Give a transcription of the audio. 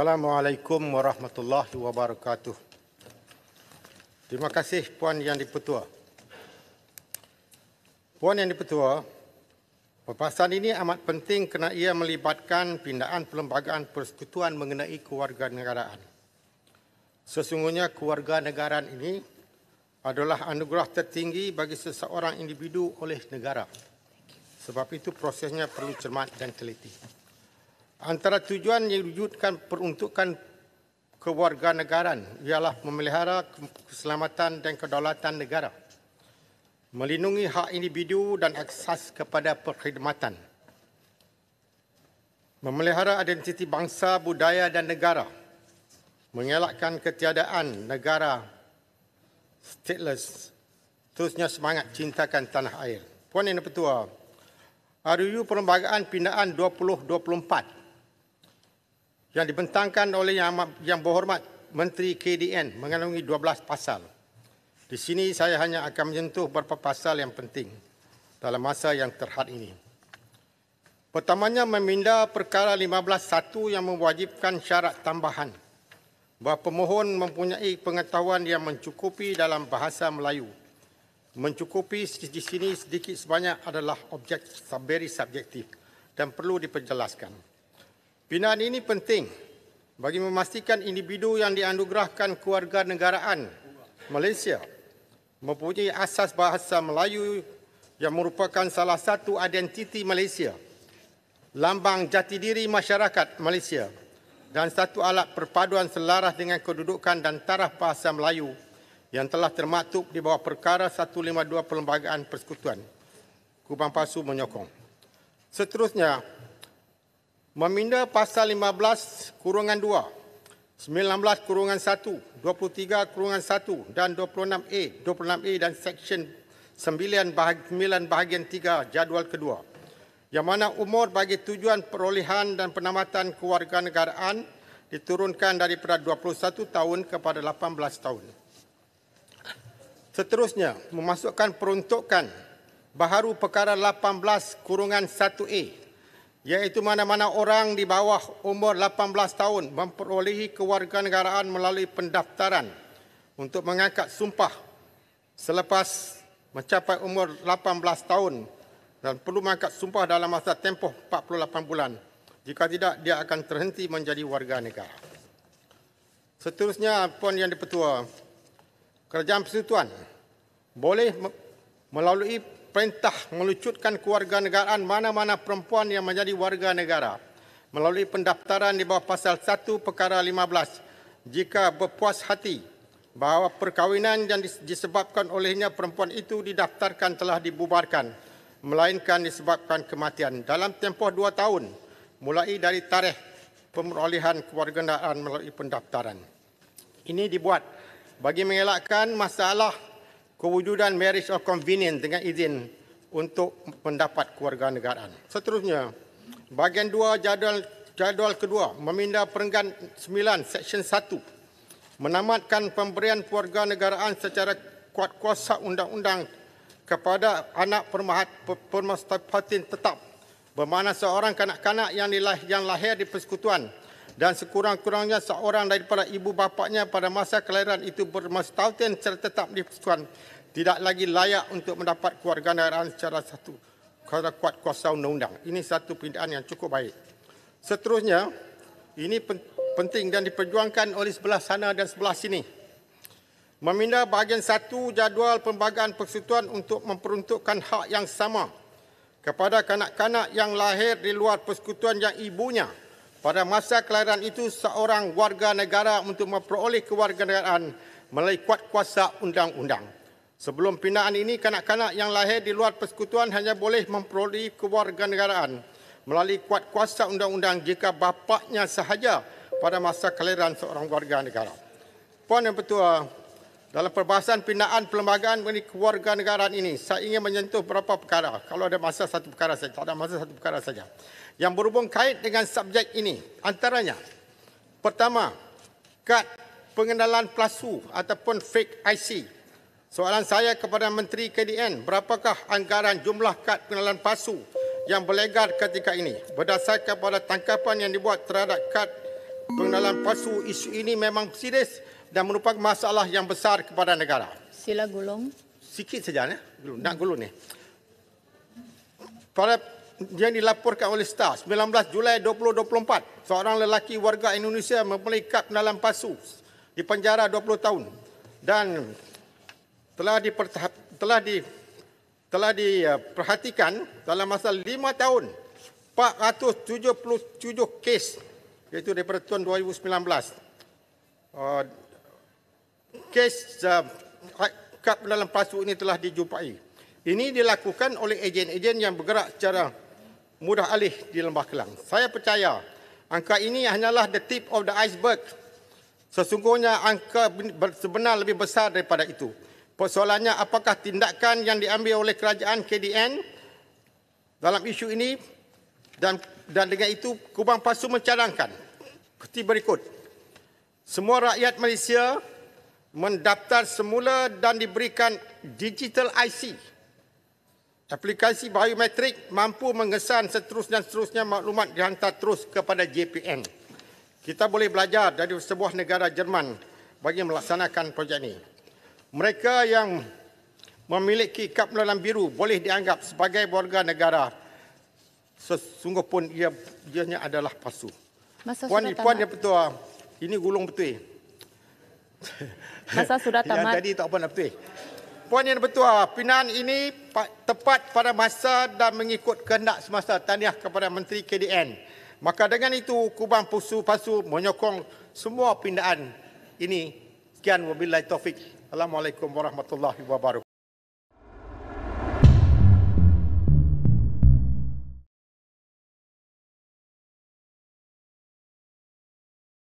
Assalamualaikum warahmatullahi wabarakatuh. Terima kasih Puan Yang di-Pertua. Puan Yang di-Pertua, pembahasan ini amat penting kerana ia melibatkan pindaan perlembagaan persekutuan mengenai kewarganegaraan. Sesungguhnya kewarganegaraan ini adalah anugerah tertinggi bagi seseorang individu oleh negara. Sebab itu prosesnya perlu cermat dan teliti. Antara tujuan yang diwujudkan peruntukan kewarganegaraan ialah memelihara keselamatan dan kedaulatan negara, melindungi hak individu dan akses kepada perkhidmatan, memelihara identiti bangsa, budaya dan negara, mengelakkan ketiadaan negara stateless, terusnya semangat cintakan tanah air. Puan Yang di-Pertua, RUU Perlembagaan Pindaan 2024 yang dibentangkan oleh Yang Berhormat Menteri KDN mengandungi 12 pasal. Di sini saya hanya akan menyentuh beberapa pasal yang penting dalam masa yang terhad ini. Pertamanya, meminda perkara 15.1 yang mewajibkan syarat tambahan bahawa pemohon mempunyai pengetahuan yang mencukupi dalam bahasa Melayu. Mencukupi di sini sedikit sebanyak adalah objek very subjektif dan perlu diperjelaskan. Pindaan ini penting bagi memastikan individu yang dianugerahkan kewarganegaraan Malaysia mempunyai asas bahasa Melayu yang merupakan salah satu identiti Malaysia, lambang jati diri masyarakat Malaysia dan satu alat perpaduan selaras dengan kedudukan dan taraf bahasa Melayu yang telah termaktub di bawah perkara 152 Perlembagaan Persekutuan. Kubang Pasu menyokong. Seterusnya, meminda pasal 15-2, 19-1, 23-1 dan 26A dan seksyen 9 bahagian 3 jadual kedua, yang mana umur bagi tujuan perolehan dan penamatan kewarganegaraan diturunkan daripada 21 tahun kepada 18 tahun. Seterusnya, memasukkan peruntukan baharu perkara 18-1A, iaitu mana-mana orang di bawah umur 18 tahun memperolehi kewarganegaraan melalui pendaftaran untuk mengangkat sumpah selepas mencapai umur 18 tahun dan perlu mengangkat sumpah dalam masa tempoh 48 bulan. Jika tidak, dia akan terhenti menjadi warga negara. Seterusnya, Puan Yang di-Pertua, Kerajaan Persekutuan boleh melalui perintah meluncurkan kewarganegaraan mana-mana perempuan yang menjadi warga negara melalui pendaftaran di bawah pasal 1 perkara 15 jika berpuas hati bahawa perkahwinan yang disebabkan olehnya perempuan itu didaftarkan telah dibubarkan melainkan disebabkan kematian dalam tempoh 2 tahun mulai dari tarikh pemerolehan kewarganegaraan melalui pendaftaran. Ini dibuat bagi mengelakkan masalah kewujudan marriage of convenience dengan izin untuk mendapat kewarganegaraan. Seterusnya, bahagian 2 jadual kedua meminda perenggan 9 seksyen 1 menamatkan pemberian kewarganegaraan secara kuat kuasa undang-undang kepada anak permastahpatin tetap, bermakna seorang kanak-kanak yang lahir di persekutuan dan sekurang-kurangnya seorang daripada ibu bapaknya pada masa kelahiran itu bermastautin serta tetap di persekutuan tidak lagi layak untuk mendapat kewarganegaraan secara kuat kuasa undang-undang. Ini satu pindaan yang cukup baik. Seterusnya, ini penting dan diperjuangkan oleh sebelah sana dan sebelah sini. Meminda bahagian 1 jadual Perlembagaan Persekutuan untuk memperuntukkan hak yang sama kepada kanak-kanak yang lahir di luar persekutuan yang ibunya pada masa kelahiran itu seorang warga negara untuk memperoleh kewarganegaraan melalui kuat kuasa undang-undang. Sebelum pindaan ini, kanak-kanak yang lahir di luar persekutuan hanya boleh memperoleh kewarganegaraan melalui kuat kuasa undang-undang jika bapaknya sahaja pada masa kelahiran seorang warga negara. Puan Yang Pertua, dalam perbahasan pindaan perlembagaan mengenai kewarganegaraan ini, saya ingin menyentuh beberapa perkara. Kalau ada masa, satu perkara saja. Tak ada masa, satu perkara saja, yang berhubung kait dengan subjek ini. Antaranya, pertama, kad pengenalan palsu ataupun fake IC. Soalan saya kepada Menteri KDN, berapakah anggaran jumlah kad pengenalan palsu yang berlegar ketika ini berdasarkan pada tangkapan yang dibuat terhadap kad pengenalan palsu isu ini memang serius dan merupakan masalah yang besar kepada negara. Sila gulung. Sikit saja, ya? Gulung. Nak gulung ni. Pada yang dilaporkan oleh Star, 19 Julai 2024, seorang lelaki warga Indonesia mempunyai kad pengenalan palsu di penjara 20 tahun dan telah diperhatikan dalam masa 5 tahun 477 kes, iaitu daripada tahun 2019. Kes kad pengenalan palsu ini telah dijumpai. Ini dilakukan oleh ejen-ejen yang bergerak secara mudah alih di Lembah Kelang. Saya percaya angka ini hanyalah the tip of the iceberg. Sesungguhnya angka sebenar lebih besar daripada itu. Persoalannya, apakah tindakan yang diambil oleh kerajaan KDN dalam isu ini, dan dengan itu Kubang Pasu mencadangkan seperti berikut. Semua rakyat Malaysia mendaftar semula dan diberikan digital IC. Aplikasi biometrik mampu mengesan seterusnya maklumat dihantar terus kepada JPN. Kita boleh belajar dari sebuah negara Jerman bagi melaksanakan projek ini. Mereka yang memiliki kad pengenalan biru boleh dianggap sebagai warga negara. Sesungguh pun ianya adalah palsu. Puan Yang Pertua, ini gulung betul. Masa sudah tamat. Tadi tak apa nak betul. Puan Yang Pertua, pindahan ini tepat pada masa dan mengikut kehendak semasa. Tahniah kepada Menteri KDN. Maka dengan itu Kubang Pasu menyokong semua pindahan ini. Sekian, wabillahi taufik. Assalamualaikum warahmatullahi wabarakatuh.